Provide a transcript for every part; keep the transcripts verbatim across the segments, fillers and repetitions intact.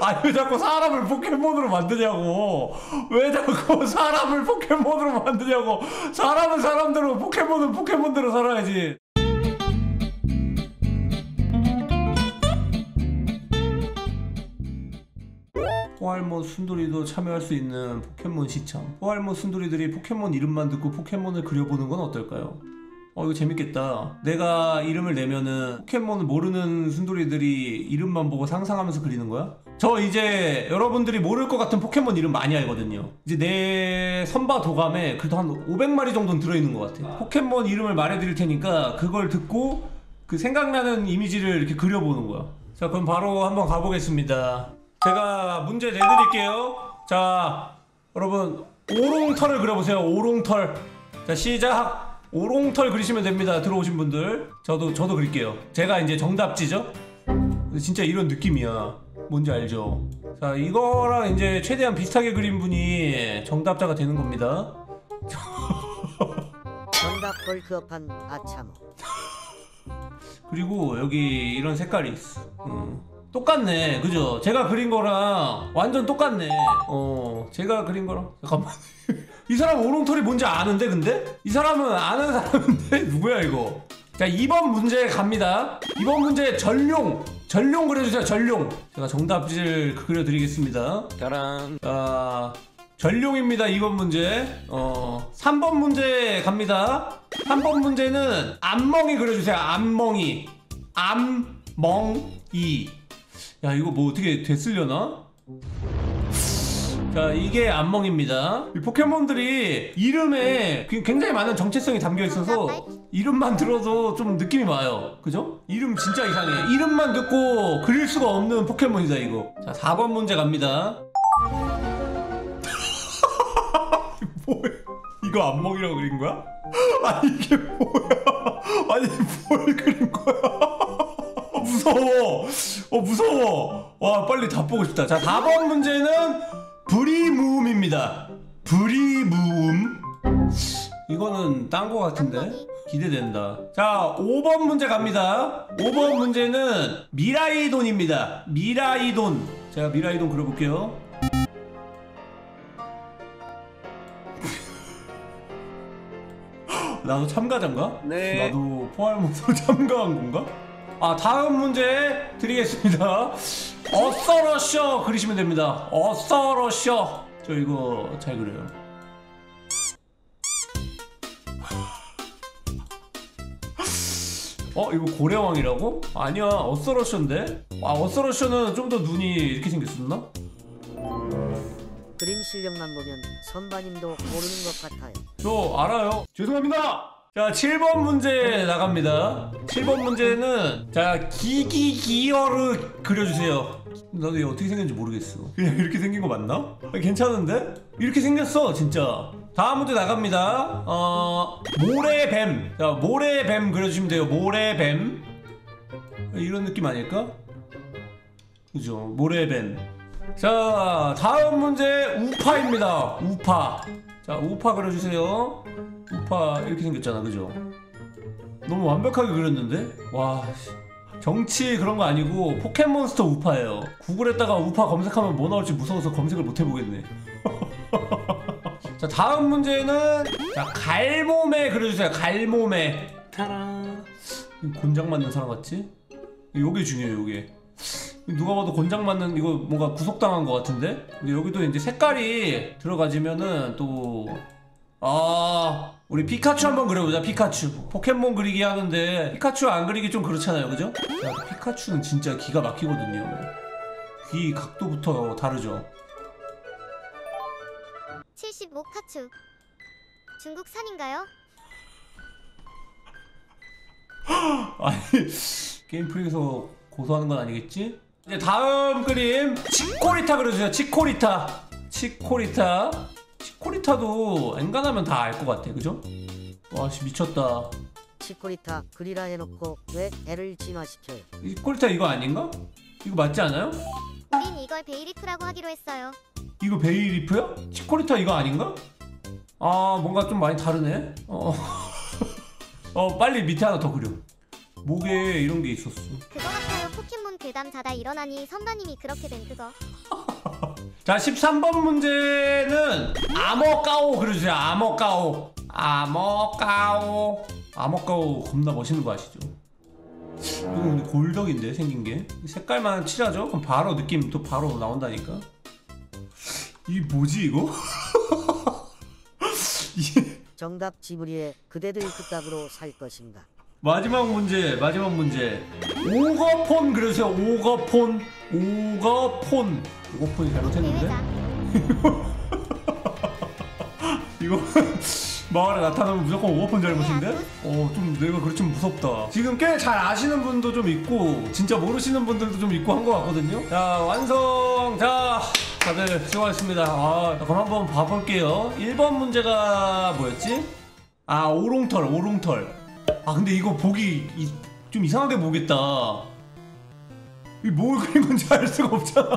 아니 왜 자꾸 사람을 포켓몬으로 만드냐고. 왜 자꾸 사람을 포켓몬으로 만드냐고. 사람은 사람대로, 포켓몬은 포켓몬대로 살아야지. 포알몬 순돌이도 참여할 수 있는 포켓몬 시청. 포알몬 순돌이들이 포켓몬 이름만 듣고 포켓몬을 그려보는 건 어떨까요? 어 이거 재밌겠다. 내가 이름을 내면은 포켓몬을 모르는 순돌이들이 이름만 보고 상상하면서 그리는 거야? 저 이제 여러분들이 모를 것 같은 포켓몬 이름 많이 알거든요. 이제 내 선바 도감에 그래도 한 오백 마리 정도는 들어있는 것 같아요. 포켓몬 이름을 말해드릴 테니까 그걸 듣고 그 생각나는 이미지를 이렇게 그려보는 거야. 자 그럼 바로 한번 가보겠습니다. 제가 문제 내드릴게요. 자 여러분 오롱털을 그려보세요. 오롱털. 자 시작! 오롱털 그리시면 됩니다. 들어오신 분들. 저도 저도 그릴게요. 제가 이제 정답지죠? 진짜 이런 느낌이야. 뭔지 알죠? 자 이거랑 이제 최대한 비슷하게 그린 분이 정답자가 되는 겁니다. 정답 벌크업한 아참어. 그리고 여기 이런 색깔이 있어. 음. 똑같네 그죠? 제가 그린 거랑 완전 똑같네. 어 제가 그린 거랑 잠깐만. 이 사람 오롱털이 뭔지 아는데 근데? 이 사람은 아는 사람인데? 누구야 이거? 자 이 번 문제 갑니다. 이 번 문제 전룡! 전룡 그려주세요. 전룡! 제가 정답지를 그려드리겠습니다. 짜란. 자 전룡입니다. 이 번 문제. 어 삼 번 문제 갑니다. 삼 번 문제는 암멍이 그려주세요. 암멍이. 암멍이. 야 이거 뭐 어떻게 됐으려나? 자 이게 암멍입니다. 이 포켓몬들이 이름에 굉장히 많은 정체성이 담겨있어서 이름만 들어도 좀 느낌이 와요. 그죠? 이름 진짜 이상해. 이름만 듣고 그릴 수가 없는 포켓몬이다 이거. 자 사 번 문제 갑니다. 뭐야 이거 암멍이라고 그린 거야? 아니 이게 뭐야. 아니 뭘 그린 거야. 무서워. 어 무서워. 와 빨리 답 보고 싶다. 자 사 번 문제는 브리무음입니다. 브리무음. 이거는 딴 거 같은데? 기대된다. 자 오 번 문제 갑니다. 오 번 문제는 미라이돈입니다. 미라이돈. 제가 미라이돈 그려볼게요. 나도 참가자인가? 네. 나도 포알몬으로 참가한 건가? 아 다음 문제 드리겠습니다. 어써러셔 그리시면 됩니다. 어써러셔. 저 이거 잘 그려요. 어 이거 고래왕이라고? 아니야 어써러셔인데? 아 어써러셔는 좀 더 눈이 이렇게 생겼었나? 그림 실력만 보면 선반님도 모르는 것 같아요. 저 알아요. 죄송합니다. 자 칠 번 문제 나갑니다. 칠 번 문제는 자 기기기어를 그려주세요. 나도 얘 어떻게 생겼는지 모르겠어. 그냥 이렇게 생긴 거 맞나? 아, 괜찮은데? 이렇게 생겼어 진짜. 다음 문제 나갑니다. 어 모래뱀. 자 모래뱀 그려주시면 돼요. 모래뱀. 이런 느낌 아닐까? 그죠 모래뱀. 자 다음 문제 우파입니다. 우파. 자 우파 그려주세요. 우파 이렇게 생겼잖아 그죠? 너무 완벽하게 그렸는데? 와 정치 그런 거 아니고 포켓몬스터 우파예요. 구글에다가 우파 검색하면 뭐 나올지 무서워서 검색을 못 해보겠네. 자 다음 문제는 자 갈몸에 그려주세요. 갈몸에. 타란. 곤장 맞는 사람 같지? 요게 중요해요 요게. 누가 봐도 곤장 맞는 이거 뭔가 구속당한 것 같은데? 근데 여기도 이제 색깔이 들어가지면은 또 아 우리 피카츄 한번 그려보자. 피카츄 포켓몬 그리기 하는데 피카츄 안 그리기 좀 그렇잖아요 그죠? 야, 피카츄는 진짜 기가 막히거든요. 귀 각도부터 다르죠. 칠십오 카츄 중국산인가요? 아니 게임 프릭에서 고소하는 건 아니겠지? 이제 다음 그림 치코리타 그려주세요. 치코리타. 치코리타. 치코리타도 엔간하면 다 알 것 같아, 그죠? 와씨 미쳤다. 치코리타 그리라 해놓고 왜 애를 진화시켜요? 치코리타 이거 아닌가? 이거 맞지 않아요? 우린 이걸 베이리프라고 하기로 했어요. 이거 베이리프야? 치코리타 이거 아닌가? 아 뭔가 좀 많이 다르네. 어, 어 빨리 밑에 하나 더 그려. 목에 이런 게 있었어. 그거 같아요. 포켓몬 괴담 자다 일어나니 선배님이 그렇게 된 그거. 자, 십삼 번 문제는 아머까오 그려주세요. 아머까오. 아머까오. 아머까오 겁나 멋있는 거 아시죠? 이거 근데 골덕인데 생긴 게 색깔만 칠하죠? 그럼 바로 느낌 또 바로 나온다니까. 이 뭐지 이거? 정답 지브리에 그대들 그값으로 살 것인가. 마지막 문제, 마지막 문제. 오거폰 그려주세요. 오거폰. 오거폰. 오거폰이 잘못했는데? 이거 마을에 나타나면 무조건 오거폰 잘못인데? 어, 좀 내가 그렇지 무섭다. 지금 꽤 잘 아시는 분도 좀 있고 진짜 모르시는 분들도 좀 있고 한 것 같거든요. 자, 완성! 자, 다들 수고하셨습니다. 아, 그럼 한번 봐볼게요. 일 번 문제가 뭐였지? 아, 오롱털, 오롱털. 아, 근데 이거 보기 이, 좀 이상하게 보겠다. 이 뭘 그린 건지 알 수가 없잖아.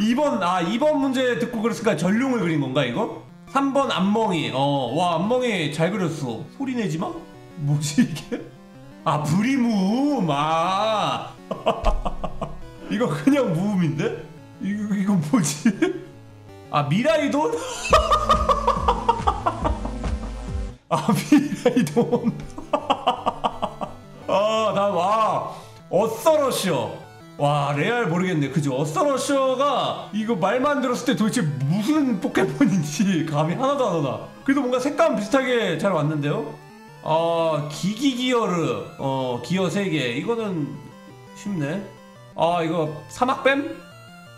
이 번, 아, 이 번 문제 듣고 그랬으니까 전룡을 그린 건가, 이거? 삼 번 암멍이. 어, 와, 암멍이 잘 그렸어. 소리 내지 마? 뭐지, 이게? 아, 브리무음. 아. 이거 그냥 무음인데? 이거, 이거 뭐지? 아, 미라이돈? 아, 미라이돈. 아, 나, 와. 어써러셔. 와, 레알 모르겠네. 그죠? 어써러셔가 이거 말만 들었을 때 도대체 무슨 포켓몬인지 감이 하나도 안 오나. 그래도 뭔가 색감 비슷하게 잘 왔는데요? 아, 기기기어르. 어, 기어 세 개. 이거는 쉽네. 아, 이거 사막뱀?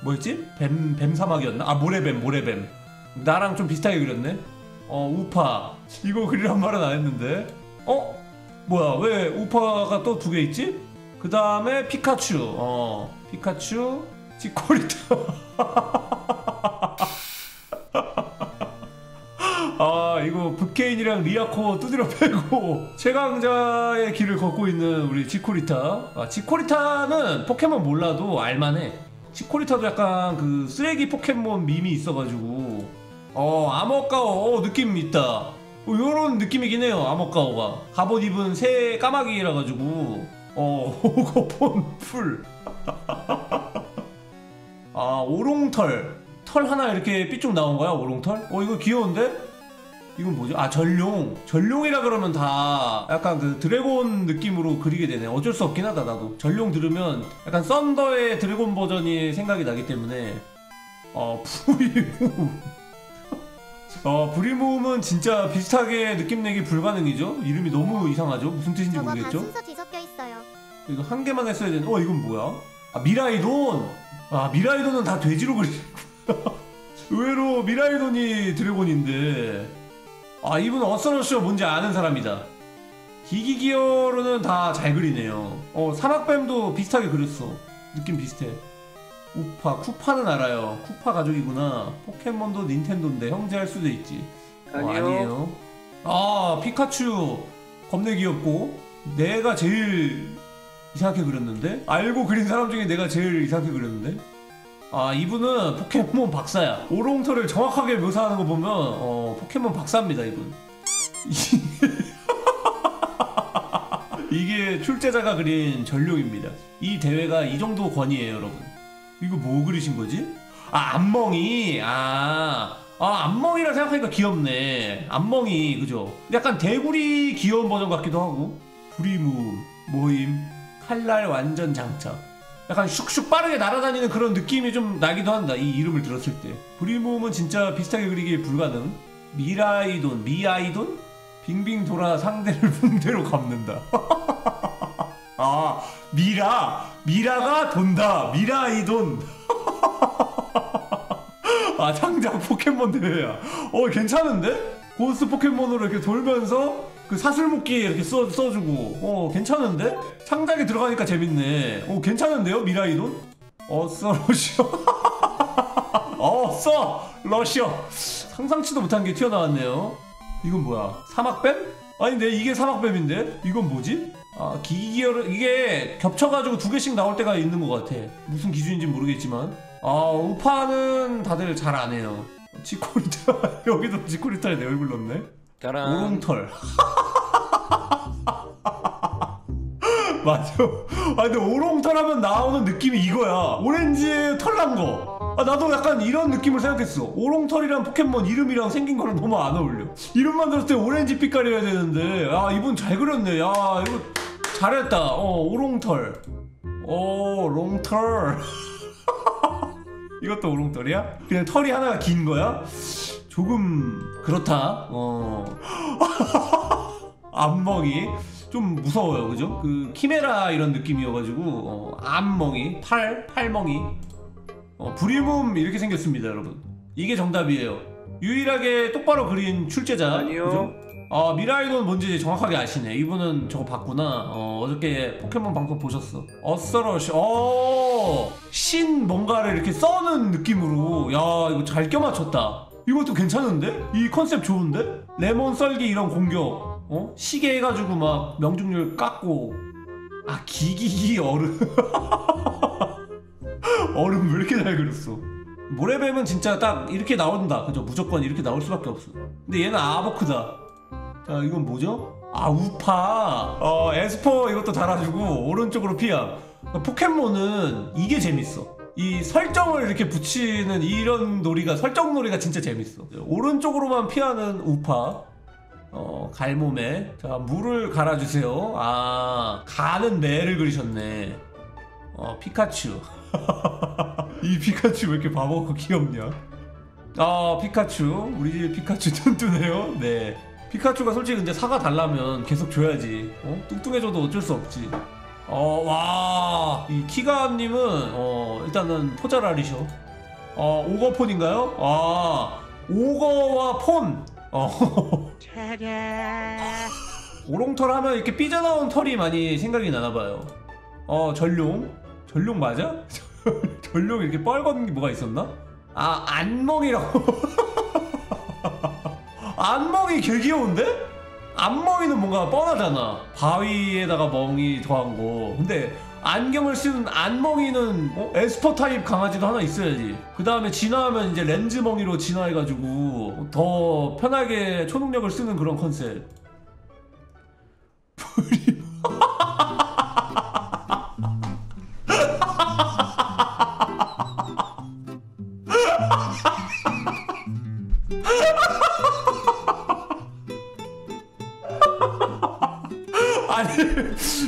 뭐였지? 뱀, 뱀 사막이었나? 아, 모래뱀, 모래뱀. 나랑 좀 비슷하게 그렸네. 어, 우파. 이거 그리란 말은 안 했는데. 어? 뭐야, 왜 우파가 또 두 개 있지? 그 다음에 피카츄. 어, 피카츄, 치코리타. 아, 이거 부케인이랑 리아코 두드려 패고 최강자의 길을 걷고 있는 우리 치코리타. 아, 치코리타는 포켓몬 몰라도 알만해. 치코리타도 약간 그 쓰레기 포켓몬 밈이 있어가지고. 어, 아머까오. 어, 느낌 있다. 어, 요런 느낌이긴 해요. 아머까오가 갑옷 입은 새 까마귀라 가지고. 어, 오거폰 풀. 아, 오롱털. 털 하나 이렇게 삐쭉 나온 거야, 오롱털? 어, 이거 귀여운데? 이건 뭐죠? 아, 전룡. 전룡이라 그러면 다 약간 그 드래곤 느낌으로 그리게 되네. 어쩔 수 없긴 하다. 나도 전룡 들으면 약간 썬더의 드래곤 버전이 생각이 나기 때문에. 어, 푸이우. 어, 브리무음은 진짜 비슷하게 느낌 내기 불가능이죠? 이름이 너무 이상하죠? 무슨 뜻인지 모르겠죠? 저거 다 순서 뒤섞여 있어요. 이거 한 개만 했어야 되는데. 어, 이건 뭐야? 아, 미라이돈! 아, 미라이돈은 다 돼지로 그리구나. 의외로 미라이돈이 드래곤인데. 아, 이분 어써러셔 뭔지 아는 사람이다. 기기기어로는 다 잘 그리네요. 어, 사막뱀도 비슷하게 그렸어. 느낌 비슷해. 우파, 쿠파는 알아요. 쿠파 가족이구나. 포켓몬도 닌텐도인데 형제할 수도 있지. 아니요. 어, 아니에요. 아, 피카츄 겁내 귀엽고. 내가 제일 이상하게 그렸는데? 알고 그린 사람 중에 내가 제일 이상하게 그렸는데? 아, 이분은 포켓몬 박사야. 오롱털을 정확하게 묘사하는 거 보면 어, 포켓몬 박사입니다, 이분. 이게 출제자가 그린 전룡입니다. 이 대회가 이 정도 권위에요, 여러분. 이거 뭐 그리신 거지? 아, 암멍이. 아, 아, 암멍이라 생각하니까 귀엽네. 암멍이, 그죠? 약간 대구리 귀여운 버전 같기도 하고. 브리무음, 모임, 칼날 완전 장착. 약간 슉슉 빠르게 날아다니는 그런 느낌이 좀 나기도 한다. 이 이름을 들었을 때. 브리무음은 진짜 비슷하게 그리기 불가능. 미라이돈, 미아이돈? 빙빙 돌아 상대를 붕대로 감는다. 아, 미라! 미라가 돈다! 미라이돈! 아, 창작 포켓몬 대회야. 어, 괜찮은데? 고스 포켓몬으로 이렇게 돌면서 그 사슬묶기에 이렇게 써, 써주고. 어, 괜찮은데? 창작에 들어가니까 재밌네. 어, 괜찮은데요? 미라이돈? 어써러셔. 어써러셔. 상상치도 못한 게 튀어나왔네요. 이건 뭐야? 사막뱀? 아니, 근데 이게 사막뱀인데? 이건 뭐지? 아, 기기기어로 이게 겹쳐가지고 두 개씩 나올 때가 있는 것 같아. 무슨 기준인지 모르겠지만. 아, 우파는 다들 잘 안 해요. 치코리타. 여기도 치코리타에 내 얼굴 넣네. 오롱털. 맞아. 아 근데 오롱털 하면 나오는 느낌이 이거야. 오렌지에 털 난 거. 아 나도 약간 이런 느낌을 생각했어. 오롱털이랑 포켓몬 이름이랑 생긴 거랑 너무 안 어울려. 이름만 들었을 때 오렌지 빛깔이어야 되는데. 아 이분 잘 그렸네. 야 이거 잘했다. 어 오롱털. 오 롱털. 이것도 오롱털이야? 그냥 털이 하나가 긴 거야? 조금 그렇다. 어. 암멍이 좀 무서워요, 그죠? 그 키메라 이런 느낌이어가지고 어, 암멍이, 팔, 팔멍이. 어, 브리무음 이렇게 생겼습니다, 여러분. 이게 정답이에요. 유일하게 똑바로 그린 출제자. 아니요. 그죠? 아 미라이돈 뭔지 정확하게 아시네. 이분은 저거 봤구나. 어, 어저께 포켓몬 방송 보셨어. 어써러셔. 어, 신 뭔가를 이렇게 써는 느낌으로. 야 이거 잘 껴맞췄다. 이것도 괜찮은데? 이 컨셉 좋은데? 레몬 썰기 이런 공격. 어? 시계 해가지고 막 명중률 깎고. 아 기기기 얼음. 얼음 왜 이렇게 잘 그렸어. 모래뱀은 진짜 딱 이렇게 나온다, 그죠? 무조건 이렇게 나올 수밖에 없어. 근데 얘는 아버크다. 자 이건 뭐죠? 아 우파. 어 에스포 이것도 달아주고 오른쪽으로 피함. 포켓몬은 이게 재밌어. 이 설정을 이렇게 붙이는 이런 놀이가, 설정 놀이가 진짜 재밌어. 오른쪽으로만 피하는 우파. 어 갈몸에. 자 물을 갈아주세요. 아 가는 매를 그리셨네. 어 피카츄. 이 피카츄 왜 이렇게 바보가 귀엽냐. 아 피카츄 우리 집 피카츄 뚱뚱해요. 네 피카츄가 솔직히 근데 사과 달라면 계속 줘야지. 어 뚱뚱해져도 어쩔 수 없지. 어 와 이 키가님은 어 일단은 포자랄이셔. 어 오거폰인가요? 아 오거와 폰. 어. 오롱털 하면 이렇게 삐져나온 털이 많이 생각이 나나봐요. 어 전룡. 전룡 맞아? 전룡 이렇게 뻘건 게 뭐가 있었나? 아 암멍이라고. 암멍이 개 귀여운데? 암멍이는 뭔가 뻔하잖아. 바위에다가 멍이 더한 거. 근데 안경을 쓰는 안멍이는 어? 에스퍼 타입 강아지도 하나 있어야지. 그 다음에 진화하면 이제 렌즈멍이로 진화해가지고 더 편하게 초능력을 쓰는 그런 컨셉.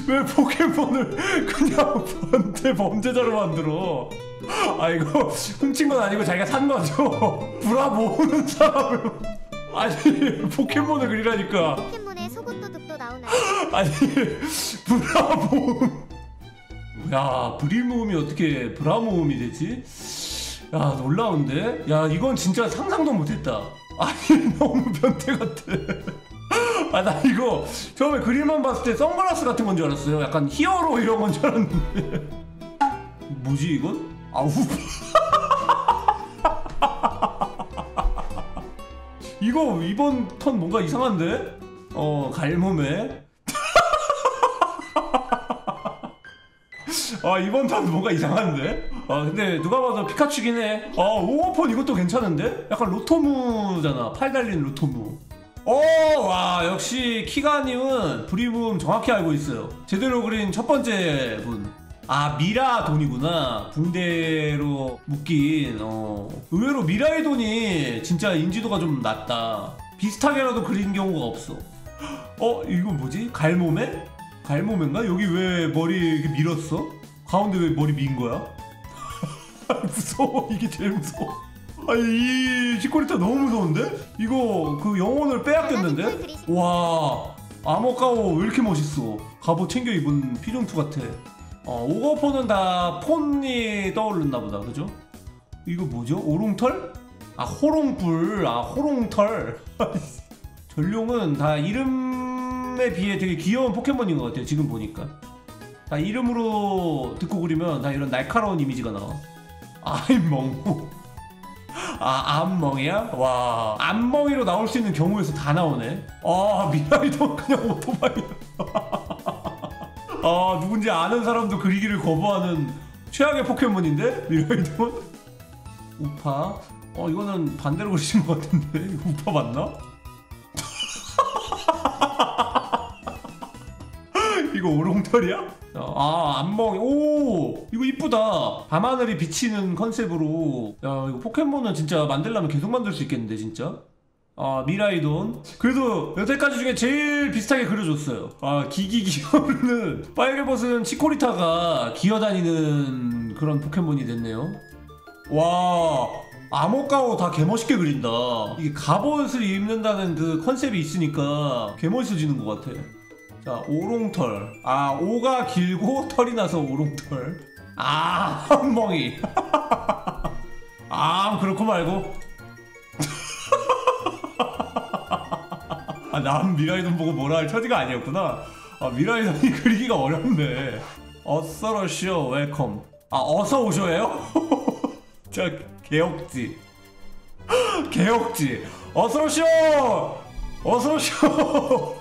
왜 포켓몬을 그냥 범죄, 범죄자로 만들어? 아 이거 훔친 건 아니고 자기가 산 거죠? 불화 모으는 사람을. 아니 포켓몬을 그리라니까. 포켓몬에 속옷도둑도 나오나요? 아니 불화 모음. 야 브리무음이 어떻게 불화 모음이 되지? 야 놀라운데? 야 이건 진짜 상상도 못했다. 아니 너무 변태 같아. 아 나 이거 처음에 그림만 봤을 때 선글라스 같은 건 줄 알았어요. 약간 히어로 이런 건 줄 알았는데. 뭐지 이건? 아우. 이거 이번 턴 뭔가 이상한데? 어 갈몸에. 아 이번 턴 뭔가 이상한데? 아 근데 누가 봐도 피카츄긴 해. 아 오거폰 이것도 괜찮은데? 약간 로토무잖아. 팔 달린 로토무. 오! 와 역시 키가님은 브리붐 정확히 알고 있어요. 제대로 그린 첫 번째 분. 아 미라돈이구나. 붕대로 묶인. 어 의외로 미라이돈이 진짜 인지도가 좀 낮다. 비슷하게라도 그린 경우가 없어. 어? 이건 뭐지? 갈몸에? 갈몸인가? 여기 왜 머리 이렇게 밀었어? 가운데 왜 머리 민 거야? 무서워. 이게 제일 무서워. 아니 이 치코리타 너무 무서운데? 이거 그 영혼을 빼앗겼는데? 와 아머까오 왜 이렇게 멋있어. 갑옷 챙겨 입은 피종투 같아. 어, 오거폰은 다 폰이 떠오른다보다, 그죠? 이거 뭐죠? 오롱털? 아 호롱불. 아 호롱털. 전룡은 다 이름에 비해 되게 귀여운 포켓몬인 것 같아요 지금 보니까. 다 이름으로 듣고 그리면 다 이런 날카로운 이미지가 나와. 아이 멍고. 아 암멍이야? 와 암멍이로 나올 수 있는 경우에서 다 나오네. 아 미라이돈 그냥 오토바이야. 아 누군지 아는 사람도 그리기를 거부하는 최악의 포켓몬인데? 미라이돈? 우파? 어 이거는 반대로 그리신 것 같은데? 이거 우파 맞나? 이거 오롱털이야? 아, 암멍이. 오! 이거 이쁘다. 밤하늘이 비치는 컨셉으로. 야, 이거 포켓몬은 진짜 만들려면 계속 만들 수 있겠는데, 진짜? 아, 미라이돈. 그래도 여태까지 중에 제일 비슷하게 그려줬어요. 아, 기기기어는 빨개벗은 치코리타가 기어다니는 그런 포켓몬이 됐네요. 와, 아머까오 다 개멋있게 그린다. 이게 갑옷을 입는다는 그 컨셉이 있으니까 개멋있어지는 것 같아. 자, 오롱털. 아, 오가 길고 털이 나서 오롱털. 아, 암멍이. 아, 그렇고 말고. 아, 난 미라이돈 보고 뭐라 할 처지가 아니었구나. 아, 미라이돈이 그리기가 어렵네. 어써러셔 웰컴. 아, 어서 오셔예요? 자, 개혁지. 개혁지. 어써러셔! 어써러셔!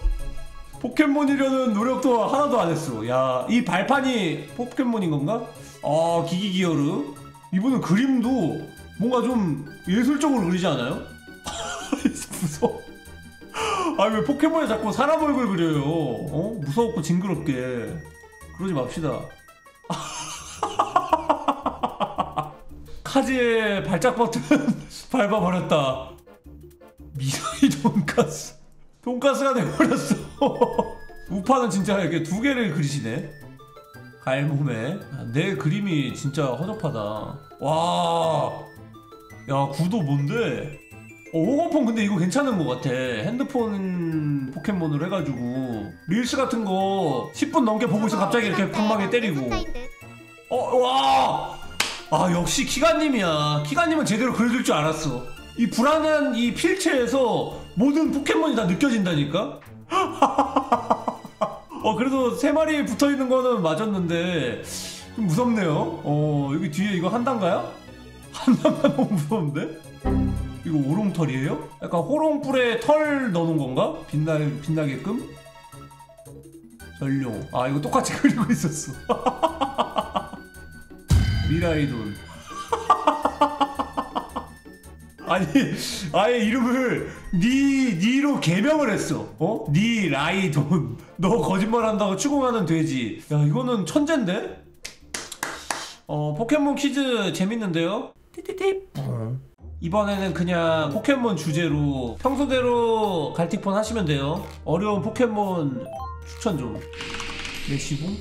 포켓몬이려는 노력도 하나도 안 했어. 야, 이 발판이 포켓몬인 건가? 아, 기기기어르. 이분은 그림도 뭔가 좀 예술적으로 그리지 않아요? 무서워. 아, 왜 포켓몬에 자꾸 사람 얼굴 그려요? 어? 무서웠고 징그럽게. 그러지 맙시다. 카지의 발작 버튼 밟아버렸다. 미사이 돈까스. 돈까스가 돼버렸어. 우파는 진짜 이렇게 두 개를 그리시네. 갈몸에. 내 그림이 진짜 허접하다. 와, 야, 구도 뭔데? 어, 오거폰 근데 이거 괜찮은 것 같아. 핸드폰 포켓몬으로 해가지고 릴스 같은 거 십 분 넘게 보고 있어. 갑자기 이렇게 방망이 때리고. 어, 와, 아, 역시 키가님이야. 키가님은 제대로 그려줄 줄 알았어. 이 불안한 이 필체에서 모든 포켓몬이 다 느껴진다니까? 어, 그래도 세 마리 붙어있는 거는 맞았는데 좀 무섭네요. 어, 여기 뒤에 이거 한단가야? 한단가 너무 무서운데? 이거 오롱털이에요? 약간 호롱뿔에 털 넣어놓은 건가? 빛나, 빛나게끔? 전룡. 아, 이거 똑같이 그리고 있었어. 미라이돈. 아니, 아예 이름을 니, 니로 개명을 했어. 어? 니라이돈. 너 거짓말한다고 추궁하는 돼지. 야, 이거는 천재인데? 어, 포켓몬 퀴즈 재밌는데요? 띠띠띠. 이번에는 그냥 포켓몬 주제로 평소대로 갈틱폰 하시면 돼요. 어려운 포켓몬 추천 좀. 메시붕?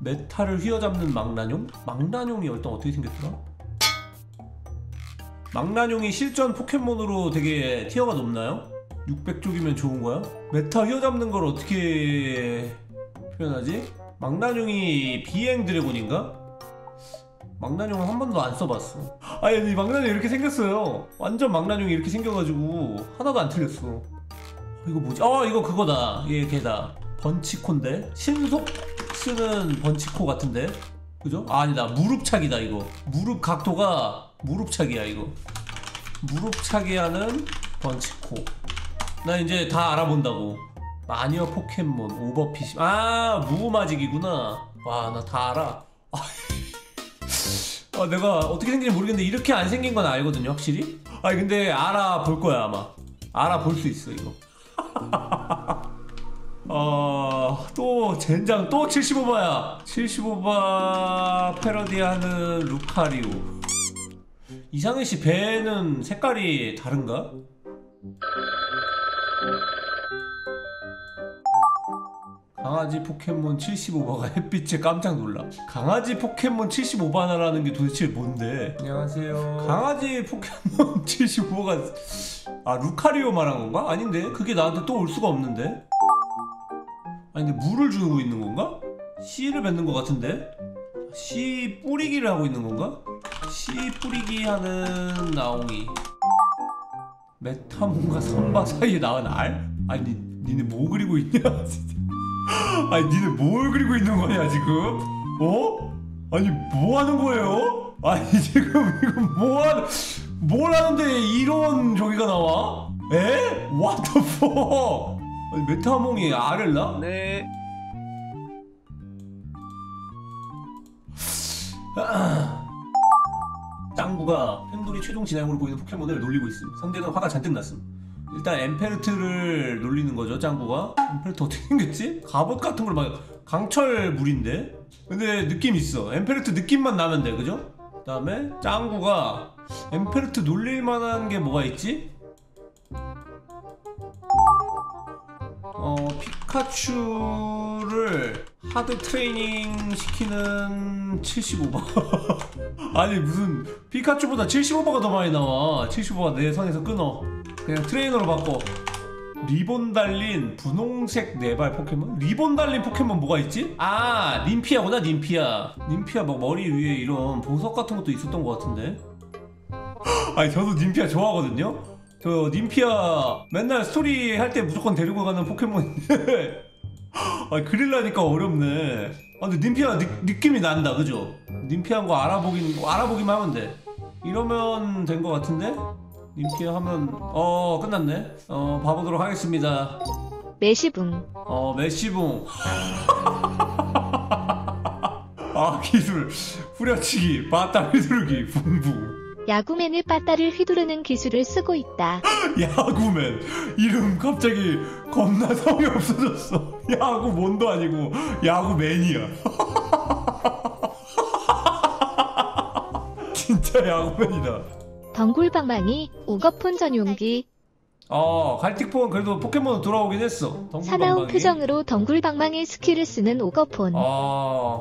메탈을 휘어잡는 망나뇽? 망나뇽이 일단 어떻게 생겼더라? 망나뇽이 실전 포켓몬으로 되게 티어가 높나요? 육백 쪽이면 좋은 거야? 메탈 휘어잡는 걸 어떻게 표현하지? 망나뇽이 비행 드래곤인가? 망나뇽은 한 번도 안 써봤어. 아니, 이 망나뇽 이렇게 생겼어요. 완전 망나뇽이 이렇게 생겨가지고 하나도 안 틀렸어. 이거 뭐지? 아, 이거 그거다. 얘 걔다. 번치코인데? 신속 쓰는 번치코 같은데? 그죠? 아, 아니다. 무릎차기다 이거. 무릎 각도가 무릎차기야 이거. 무릎차기 하는 번치코. 나 이제 다 알아본다고. 마녀 포켓몬 오버피시. 아, 무마직이구나. 와, 나 다 알아. 아, 내가 어떻게 생긴지 모르겠는데 이렇게 안 생긴 건 알거든요, 확실히? 아니, 근데 알아볼 거야, 아마. 알아볼 수 있어, 이거. 어, 또 젠장, 또 칠십오 바야. 칠십오 바 패러디하는 루카리오. 이상해씨 배는 색깔이 다른가? 강아지 포켓몬 칠십오 바가 햇빛에 깜짝 놀라. 강아지 포켓몬 칠십오 바라는 게 도대체 뭔데? 안녕하세요. 강아지 포켓몬 칠십오 바가 아, 루카리오 말한 건가? 아닌데? 그게 나한테 또 올 수가 없는데? 아니, 근데 물을 주고 있는 건가? 씨를 뱉는 것 같은데? 씨 뿌리기를 하고 있는 건가? 씨 뿌리기 하는 나옹이. 메타몬과 선바 사이에 나온 알? 아니, 니네 뭐 그리고 있냐? 아니, 니네 뭘 그리고 있는 거냐 지금? 어? 아니, 뭐 하는 거예요? 아니, 지금 이거 뭐 하는, 뭘 하는데 이런 저기가 나와? 에? What the fuck? 아니, 메타몽이 알을 낳아? 네. 짱구가 팬돌이 최종 진화형으로 보이는 포켓몬을 놀리고 있음. 상대가 화가 잔뜩 났음. 일단 엠페르트를 놀리는 거죠, 짱구가. 엠페르트 어떻게 생겼지? 갑옷 같은 걸 막 강철 물인데? 근데 느낌 있어. 엠페르트 느낌만 나면 돼, 그죠? 그 다음에 짱구가 엠페르트 놀릴만한 게 뭐가 있지? 어, 피카츄를 하드 트레이닝 시키는 칠십오 바. 아니 무슨 피카츄보다 칠십오 바가 더 많이 나와. 칠십오 바 내 상에서 끊어. 그냥 트레이너로 바꿔. 리본 달린 분홍색 네발 포켓몬? 리본 달린 포켓몬 뭐가 있지? 아, 닌피아구나. 닌피아. 닌피아 막 머리 위에 이런 보석 같은 것도 있었던 것 같은데. 아니 저도 닌피아 좋아하거든요? 저 닌피아 맨날 스토리 할 때 무조건 데리고 가는 포켓몬인데 아 그릴라니까 어렵네. 아 근데 닌피아 느, 느낌이 난다, 그죠? 닌피아인 거 알아보긴, 알아보기만 하면 돼. 이러면 된 거 같은데? 닌피아 하면 어 끝났네. 어 봐보도록 하겠습니다. 메시붕. 어 메시붕. 아 기술 후려치기, 빠따 휘두르기, 붕붕. 야구맨을 빠따를 휘두르는 기술을 쓰고 있다. 야구맨 이름 갑자기 겁나 성이 없어졌어. 야구몬도 아니고 야구맨이야. 진짜 야구맨이다. 덩굴방망이, 오거폰 전용기. 어 갈틱폰 그래도 포켓몬 돌아오긴 했어. 사나운 표정으로 덩굴방망이 스킬을 쓰는 오거폰. 아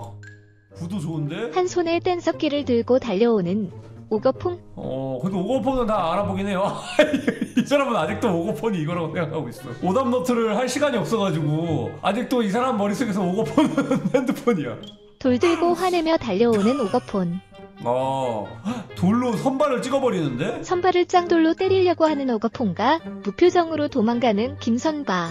구도 좋은데? 한 손에 뗀석기를 들고 달려오는 오거폰? 어, 근데 오거폰은 다 알아보긴 해요. 이 사람은 아직도 오거폰이 이거라고 생각하고 있어. 오답노트를 할 시간이 없어가지고 아직도 이 사람 머릿속에서 오거폰은 핸드폰이야. 돌 들고 화내며 달려오는 오거폰. 어, 돌로 선발을 찍어버리는데? 선발을 짱돌로 때리려고 하는 오거폰과 무표정으로 도망가는 김선바.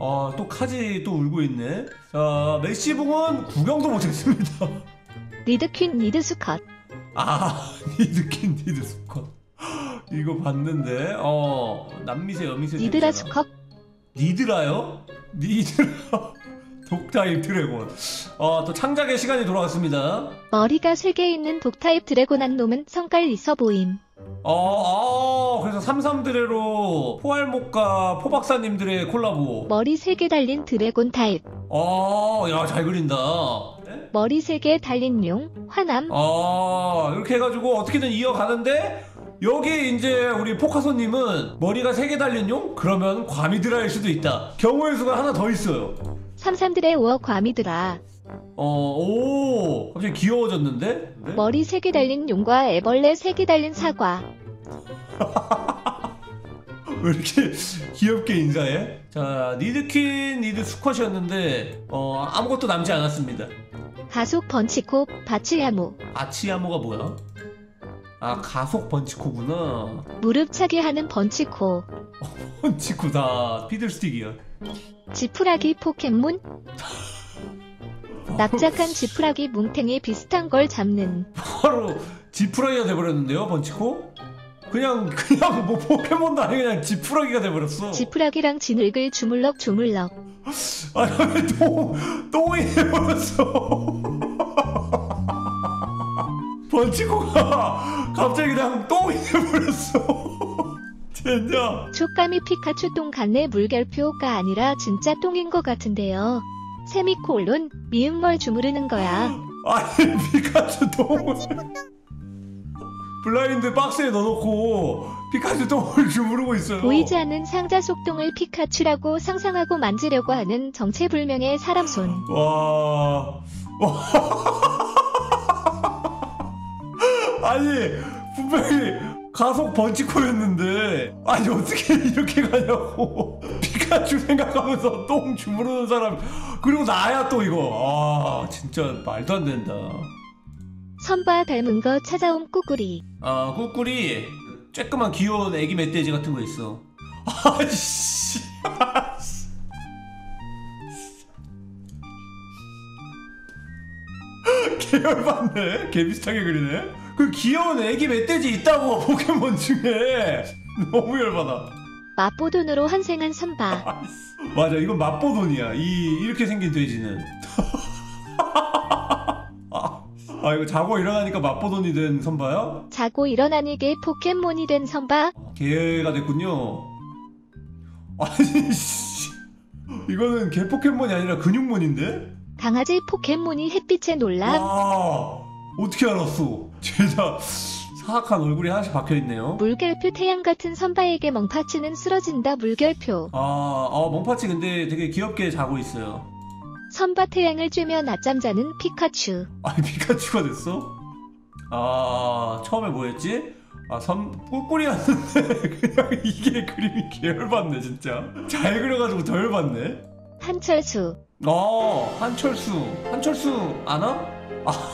아, 또 카지 또 울고 있네. 자, 메시붕은 구경도 못했습니다. 니드퀸 니드스컷. 아 니드퀸 니드스컷 이거 봤는데. 어 남미세 여미세 니드라 스컷. 니드라요? 니드라 독타입 드래곤. 어 또 창작의 시간이 돌아왔습니다. 머리가 세 개 있는 독타입 드래곤한 놈은 성깔 있어 보임. 어, 어 그래서 삼삼드레로 포알목과 포박사님들의 콜라보. 머리 세 개 달린 드래곤 타입. 어 야 잘 그린다. 머리 세 개 달린 룡, 화남. 아 이렇게 해가지고 어떻게든 이어가는데 여기 이제 우리 포카소님은 머리가 세 개 달린 용? 그러면 과미드라일 수도 있다. 경우의 수가 하나 더 있어요. 삼삼들의 오어 과미드라. 어, 오 갑자기 귀여워졌는데? 네? 머리 세 개 달린 용과 애벌레 세 개 달린 사과. 왜 이렇게 귀엽게 인사해? 자 니드퀸 니드스컷이었는데 어 아무것도 남지 않았습니다. 가속 번치코, 바치야무. 바치야무가 뭐야? 아 가속 번치코구나. 무릎차기 하는 번치코. 번치코다. 피들스틱이야. 지푸라기 포켓몬. 납작한 지푸라기 뭉탱이 비슷한 걸 잡는. 바로 지푸라기가 돼버렸는데요 번치코? 그냥 그냥 뭐 포켓몬도 아니고 그냥 지푸라기가 돼버렸어. 지푸라기랑 진흙을 주물럭 주물럭. 아니 똥 똥이 돼버렸어. 번치코가 갑자기 그냥 똥이 돼버렸어. 젠장. 촉감이 피카츄 똥 같네. 물결표가 아니라 진짜 똥인 것 같은데요. 세미콜론 미음 뭘 주무르는 거야. 아니 피카츄 똥을. 블라인드 박스에 넣어놓고 피카츄 똥을 주무르고 있어요. 보이지 않는 상자 속 똥을 피카츄라고 상상하고 만지려고 하는 정체불명의 사람 손. 와... 와... 아니 분명히 가속 번치코였는데 아니 어떻게 이렇게 가냐고. 피카츄 생각하면서 똥 주무르는 사람 그리고 나야 또 이거. 아 진짜 말도 안 된다. 선바 닮은 거 찾아온 꾸꾸리. 아 꾸꾸리 쬐끄만 귀여운 애기 멧돼지 같은 거 있어. 아이씨. 개열받네. 개 비슷하게 그리네. 그 귀여운 애기 멧돼지 있다고 포켓몬 중에. 너무 열받아. 맛보돈으로 환생한 선바. 맞아 이건 맛보돈이야. 이 이렇게 생긴 돼지는. 아 이거 자고 일어나니까 맛보돈이 된 선바야? 자고 일어나니 개 포켓몬이 된 선바. 개가 됐군요. 아니 씨, 이거는 개 포켓몬이 아니라 근육몬인데? 강아지 포켓몬이 햇빛에 놀라. 와, 어떻게 알았어? 진짜 사악한 얼굴이 하나씩 박혀있네요. 물결표 태양 같은 선바에게 멍파치는 쓰러진다. 물결표. 아, 아 멍파치 근데 되게 귀엽게 자고 있어요. 선바 태양을 쬐며 낮잠 자는 피카츄. 아니 피카츄가 됐어? 아 처음에 뭐였지? 아 선 꾸꾸리였는데 그냥 이게 그림이 개열받네 진짜. 잘 그려가지고 더 열받네. 한철수. 어 한철수. 한철수 아나? 아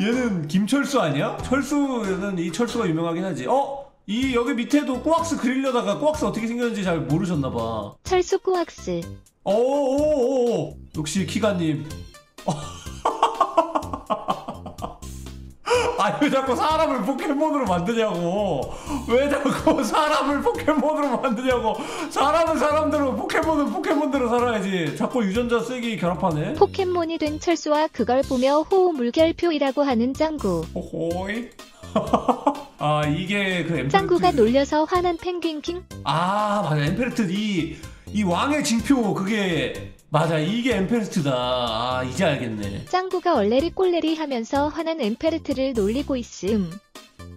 얘는 김철수 아니야? 철수는 이 철수가 유명하긴 하지. 어? 이 여기 밑에도 꼬악스 그리려다가 꼬악스 어떻게 생겼는지 잘 모르셨나봐. 철수 꼬악스. 오오오오 역시 키가님. 아니 왜 자꾸 사람을 포켓몬으로 만드냐고. 왜 자꾸 사람을 포켓몬으로 만드냐고. 사람은 사람대로 포켓몬은 포켓몬대로 살아야지. 자꾸 유전자 쓰기 결합하네. 포켓몬이 된 철수와 그걸 보며 호우 물결표이라고 하는 짱구. 호호이. 아 이게 그 엠페르트 짱구가 놀려서 화난 펭귄킹? 아 맞아 엠페르트 이, 이 왕의 징표 그게 맞아 이게 엠페르트다. 아 이제 알겠네. 짱구가 얼레리 꼴레리 하면서 화난 엠페르트를 놀리고 있음.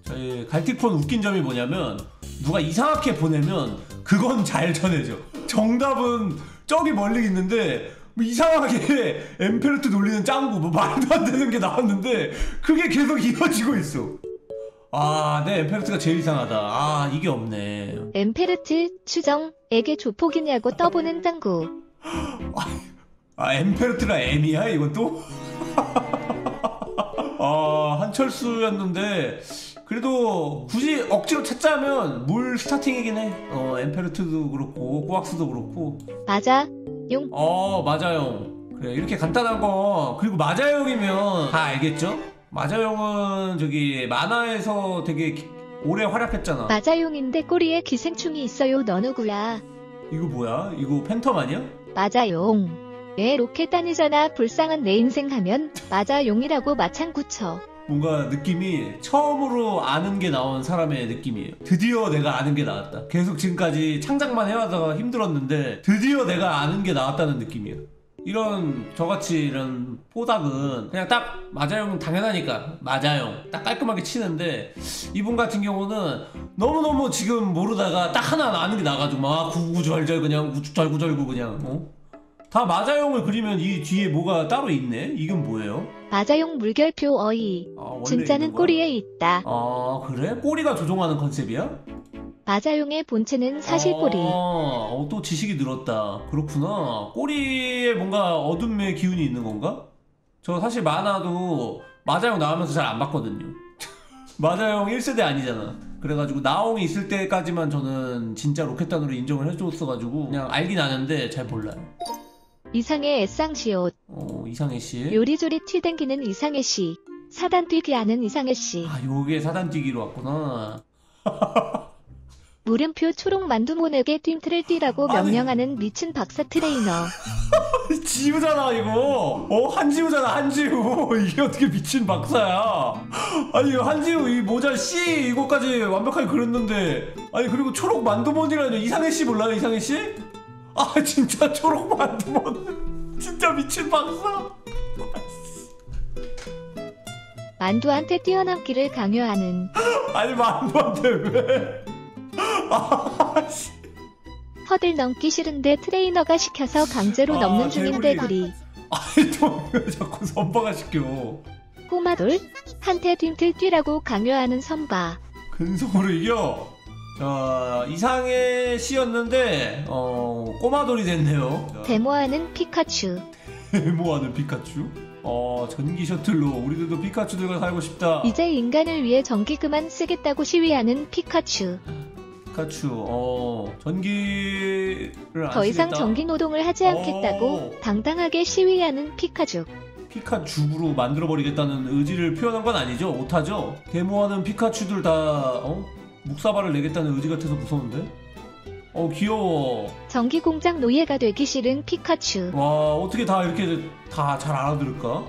저희 갈틱폰 웃긴 점이 뭐냐면 누가 이상하게 보내면 그건 잘 전해져. 정답은 저기 멀리 있는데 뭐 이상하게 엠페르트 놀리는 짱구 뭐 말도 안 되는 게 나왔는데 그게 계속 이어지고 있어. 아, 내 엠페르트가 제일 이상하다. 아, 이게 없네. 엠페르트 추정, 에게 조폭이냐고 떠보는 짱구. 아, 아 엠페르트라 M이야? 이건 또? 아, 한철수였는데 그래도 굳이 억지로 찾자면 물 스타팅이긴 해. 어, 엠페르트도 그렇고 꼬악스도 그렇고. 맞아, 용. 어, 마자용. 그래, 이렇게 간단한 거. 그리고 마자용이면 다 알겠죠? 마자용은 저기 만화에서 되게 기, 오래 활약했잖아. 마자용인데 꼬리에 기생충이 있어요. 너 누구야? 이거 뭐야? 이거 팬텀 아니야? 마자용. 왜 로켓 아니잖아. 불쌍한 내 인생 하면 마자용이라고 마창구쳐. 뭔가 느낌이 처음으로 아는 게 나온 사람의 느낌이에요. 드디어 내가 아는 게 나왔다. 계속 지금까지 창작만 해와다가 힘들었는데 드디어 내가 아는 게 나왔다는 느낌이에요. 이런 저같이 이런 뽀닥은 그냥 딱 마자용 당연하니까 마자용 딱 깔끔하게 치는데 이분 같은 경우는 너무너무 지금 모르다가 딱 하나 아는 게 나가지고 막 구구절절 그냥 우쭈절구절구 그냥 어? 다 마자용을 그리면 이 뒤에 뭐가 따로 있네? 이건 뭐예요? 마자용 물결표 어이. 아, 진짜는 꼬리에 있다. 아 그래? 꼬리가 조종하는 컨셉이야? 마자용의 본체는 사실 꼬리. 아, 어, 또 지식이 늘었다. 그렇구나. 꼬리에 뭔가 어둠의 기운이 있는 건가? 저 사실 만화도 마자용 나오면서 잘 안 봤거든요. 마자용 일 세대 아니잖아. 그래가지고 나옹이 있을 때까지만 저는 진짜 로켓단으로 인정을 해줬어가지고 그냥 알긴 아는데 잘 몰라요. 이상해 애쌍시옷. 어, 이상해씨. 요리조리 튀댕기는 이상해씨. 사단뛰기 하는 이상해씨. 아, 요게 사단뛰기로 왔구나. 물음표 초록 만두몬에게 띵트를 뛰라고 명령하는 미친 박사 트레이너. 지우잖아 이거. 어 한지우잖아 한지우. 이게 어떻게 미친 박사야. 아니 한지우 이 모자 C 이거까지 완벽하게 그렸는데 아니 그리고 초록 만두몬이라뇨. 이상해씨 몰라요 이상해씨? 아 진짜 초록 만두몬. 진짜 미친 박사. 만두한테 뛰어넘기를 강요하는. 아니 만두한테 왜. 허들 넘기 싫은데 트레이너가 시켜서 강제로 아, 넘는 중인데 구리. 아니 또 왜 자꾸 선바가 시켜. 꼬마돌 한테 띵틀 뛰라고 강요하는 선바. 근성으로 이겨. 자 이상해 씨였는데 어 꼬마돌이 됐네요. 데모하는 피카츄. 데모하는 피카츄? 어 전기 셔틀로 우리들도 피카츄들과 살고 싶다. 이제 인간을 위해 전기 그만 쓰겠다고 시위하는 피카츄. 피카츄, 어, 전기를 안 더 이상 쓰겠다. 전기 노동을 하지 않겠다고 오. 당당하게 시위하는 피카츄. 피카츄로 만들어버리겠다는 의지를 표현한 건 아니죠? 오타죠? 데모하는 피카츄들 다 어? 묵사발을 내겠다는 의지 같아서 무서운데? 어 귀여워. 전기공장 노예가 되기 싫은 피카츄. 와 어떻게 다 이렇게 다 잘 알아들을까?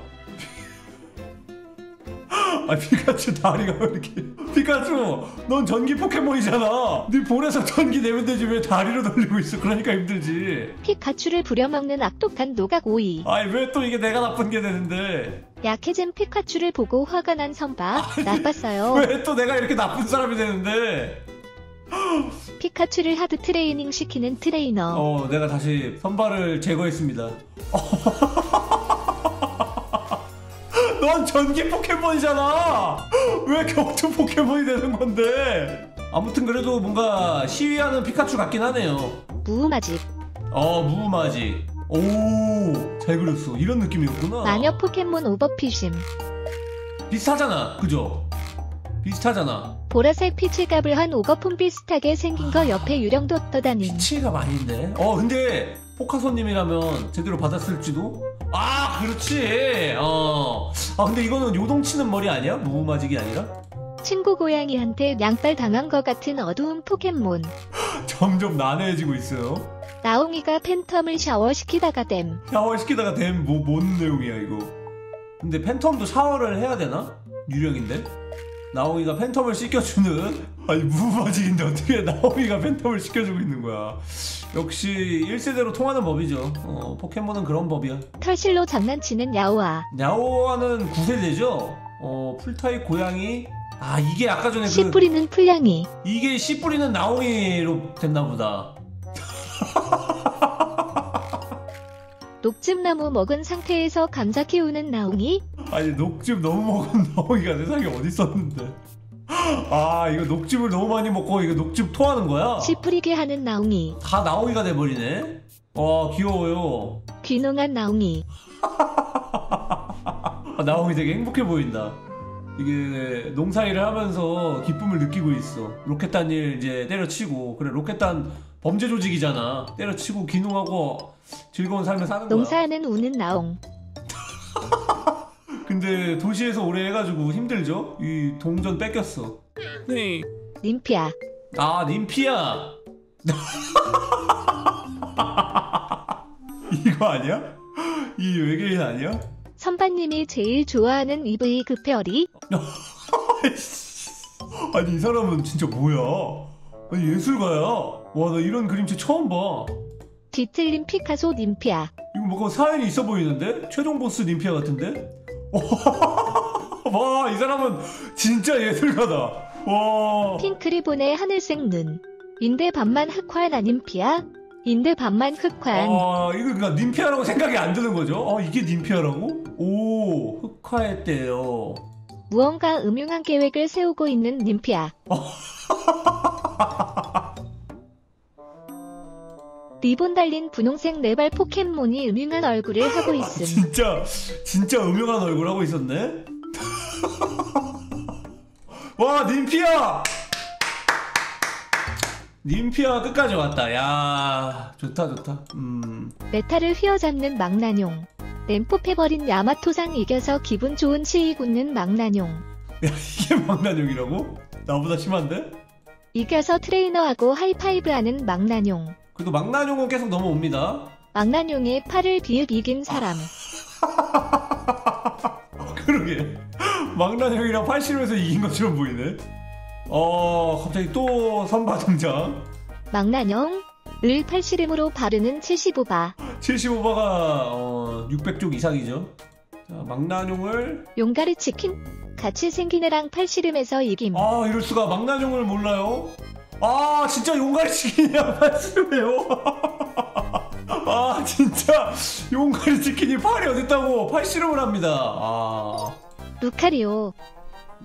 아 피카츄 다리가 왜 이렇게. 피카츄 넌 전기 포켓몬이잖아. 네 볼에서 전기 내면 되지 왜 다리로 돌리고 있어. 그러니까 힘들지. 피카츄를 부려먹는 악독한 노각 오이. 아니 왜 또 이게 내가 나쁜 게 되는데. 약해진 피카츄를 보고 화가 난 선바. 아니, 나빴어요. 왜 또 내가 이렇게 나쁜 사람이 되는데. 피카츄를 하드 트레이닝 시키는 트레이너. 어, 내가 다시 선발을 제거했습니다. 넌 전기 포켓몬이잖아. 왜 격투 포켓몬이 되는 건데? 아무튼 그래도 뭔가 시위하는 피카츄 같긴 하네요. 무음아직. 어, 무음아직. 오, 잘 그렸어. 이런 느낌이었구나. 마녀 포켓몬 오버피심. 비슷하잖아, 그죠? 비슷하잖아. 보라색 피칠갑을 한 오거폰 비슷하게 생긴 거 옆에 유령도 떠다닌. 피칠갑 아닌데? 어 근데 포카소님이라면 제대로 받았을지도? 아 그렇지! 어. 아 근데 이거는 요동치는 머리 아니야? 무음아직이 아니라? 친구 고양이한테 양발 당한 거 같은 어두운 포켓몬. 점점 난해해지고 있어요. 나옹이가 팬텀을 샤워시키다가 댐. 샤워시키다가 댐? 뭐, 뭔 내용이야 이거? 근데 팬텀도 샤워를 해야 되나? 유령인데? 나옹이가 팬텀을 씻겨주는. 아니 무음아직인데 어떻게 나옹이가 팬텀을 씻겨주고 있는 거야. 역시 일 세대로 통하는 법이죠. 어, 포켓몬은 그런 법이야. 털실로 장난치는 야오아. 야오아는 구 세대죠? 어, 풀타입 고양이. 아 이게 아까 전에 씨 뿌리는 풀냥이. 이게 씨 뿌리는 나옹이로 됐나보다. 녹즙나무 먹은 상태에서 감자 키우는 나옹이? 아니 녹즙 너무 먹은 나옹이가 세상에 어디 있었는데. 아 이거 녹즙을 너무 많이 먹고 이거 녹즙 토하는 거야? 씨뿌리게 하는 나옹이. 다 나옹이가 돼버리네? 와 귀여워요. 귀농한 나옹이. 나옹이 되게 행복해 보인다. 이게 농사일을 하면서 기쁨을 느끼고 있어. 로켓단일 이제 때려치고. 그래 로켓단 범죄 조직이잖아. 때려치고 귀농하고 즐거운 삶을 사는 거야. 농사는 우는 나옹. 근데 도시에서 오래 해가지고 힘들죠? 이 동전 뺏겼어. 네. 닌피아. 아 닌피아. 이거 아니야? 이 외계인 아니야? 선반님이 제일 좋아하는 이브이 그페어리. 아니 이 사람은 진짜 뭐야? 아니 예술가야. 와 나 이런 그림체 처음 봐. 뒤틀린 피카소 닌피아. 이거 뭔가 사연이 있어 보이는데? 최종 보스 닌피아 같은데? 와 이 사람은 진짜 예술가다. 와. 핑크리본의 하늘색 눈. 인데 반만 흑화한 아 닌피아? 인데 반만 흑화한. 아 이거 그러니까 닌피아라고 생각이 안 드는 거죠? 아 이게 닌피아라고? 오 흑화했대요. 무언가 음흉한 계획을 세우고 있는 닌피아. 리본 달린 분홍색 네발 포켓몬이 음흉한 얼굴을 하고 있음. 아, 진짜 진짜 음흉한 얼굴 하고 있었네? 와 닌피아! 닌피아 끝까지 왔다. 야 좋다 좋다. 음. 메타를 휘어잡는 망나뇽. 램포패버린 야마토상 이겨서 기분 좋은 시이 굳는 망나뇽. 야 이게 망나뇽이라고? 나보다 심한데? 이겨서 트레이너하고 하이파이브하는 망나뇽. 그래도 망나뇽은 계속 넘어옵니다. 망나뇽의 팔을 비읍 이긴 사람. 그러게 망나뇽이랑 팔 씨름에서 이긴 것처럼 보이네. 어 갑자기 또 선바 등장. 망나뇽을 팔 씨름으로 바르는 칠십오 바. 칠십오 바가 어, 육백 쪽 이상이죠. 자, 망나뇽을 용가리 치킨 같이 생긴 애랑 팔 씨름에서 이김. 아 이럴 수가. 망나뇽을 몰라요? 아 진짜 용가리 치킨이야 팔씨름해요. 아 진짜 용가리 치킨이 팔이 어딨다고 팔씨름을 합니다. 아 루카리오.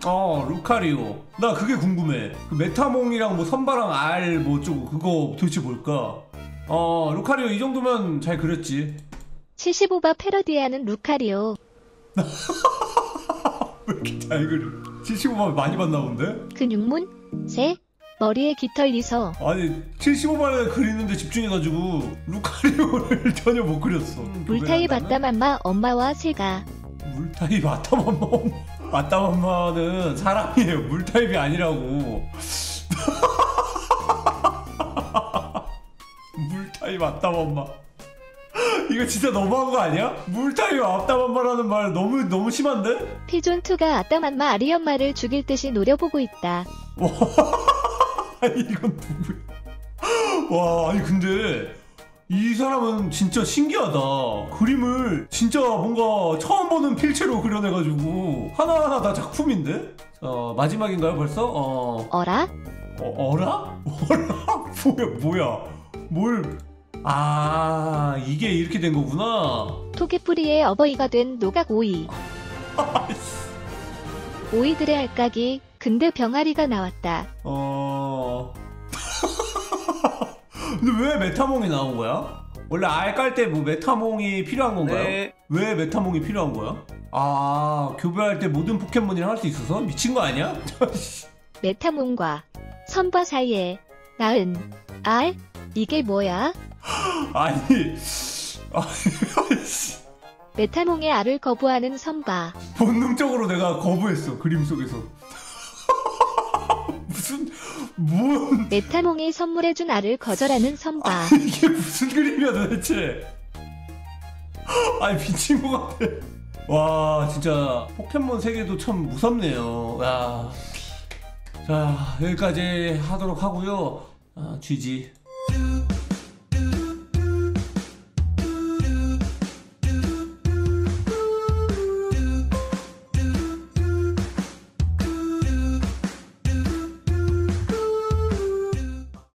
어 루카리오 나 그게 궁금해. 그 메타몽이랑 뭐 선바랑 알 뭐 좀 그거 도대체 뭘까? 어 루카리오 이 정도면 잘 그렸지. 칠십오 바 패러디하는 루카리오. 왜 이렇게 잘 그려. 칠십오 바 많이 봤나 본데? 근육문 새 머리에 깃털리서. 아니 칠십오 바를 그리는데 집중해가지고 루카리오를 전혀 못 그렸어. 물타입 아따맘마 엄마와 새가. 물타입 아따맘마 엄마. 아따맘마는 사람이에요. 물타입이 아니라고. 물타입 아따맘마. 이거 진짜 너무한 거 아니야? 물타기와 앞담한마라는 말 너무 너무 심한데? 피존투가 앞담한마 아리엄마를 죽일 듯이 노려보고 있다. 와, 아니 이건 누구야? 와, 아니 근데 이 사람은 진짜 신기하다. 그림을 진짜 뭔가 처음 보는 필체로 그려내가지고 하나하나 다 작품인데? 어, 마지막인가요 벌써? 어... 어라? 어, 어라? 어라? 뭐야 뭐야 뭘... 아... 이게 이렇게 된 거구나. 토개뿌리의 어버이가 된 노각 오이. 오이들의 알까기. 근데 병아리가 나왔다. 어... 근데 왜 메타몽이 나온 거야? 원래 알 깔 때 뭐 메타몽이 필요한 건가요? 네. 왜 메타몽이 필요한 거야? 아... 교배할 때 모든 포켓몬이랑 할 수 있어서? 미친 거 아니야? 메타몽과 선바 사이에 나은 알? 이게 뭐야? 아니... 아니... 메타몽의 알을 거부하는 선바. 본능적으로 내가 거부했어, 그림 속에서. 무슨... 뭔... 메타몽이 선물해준 알을 거절하는 선바. 아, 이게 무슨 그림이야 도대체. 아니 미친 것 같아. 와 진짜 포켓몬 세계도 참 무섭네요. 야. 자 여기까지 하도록 하고요. 아, 지지.